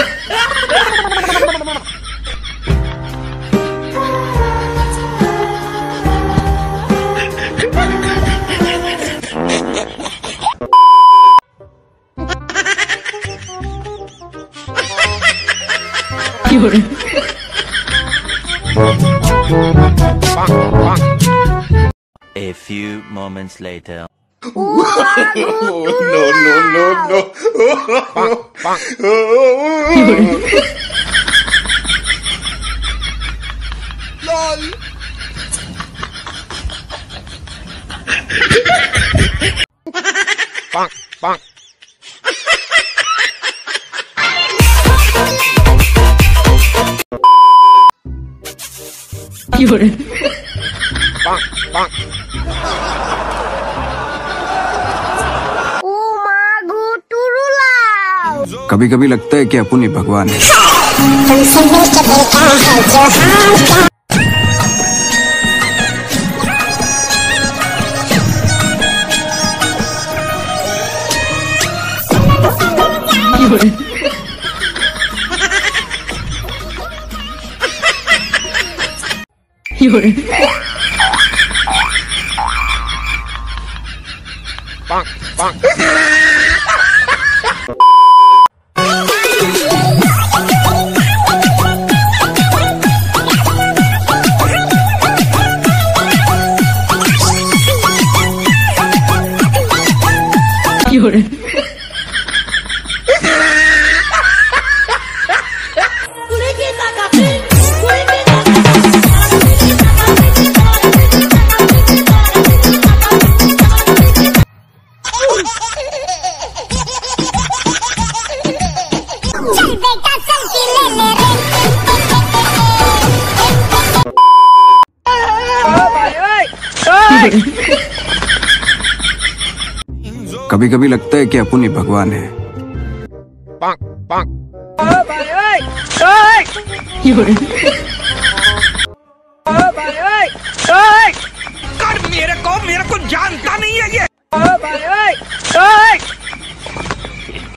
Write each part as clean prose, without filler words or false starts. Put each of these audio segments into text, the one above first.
कभी-कभी लगता है कि अपुन ही भगवान है। कभी-कभी लगता है कि अपुन ही भगवान है। कर मेरे को जानता नहीं है ये।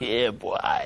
ये बॉय।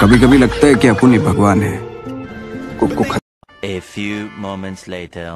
कभी कभी लगता है कि अपुन ही भगवान है। A few moments later.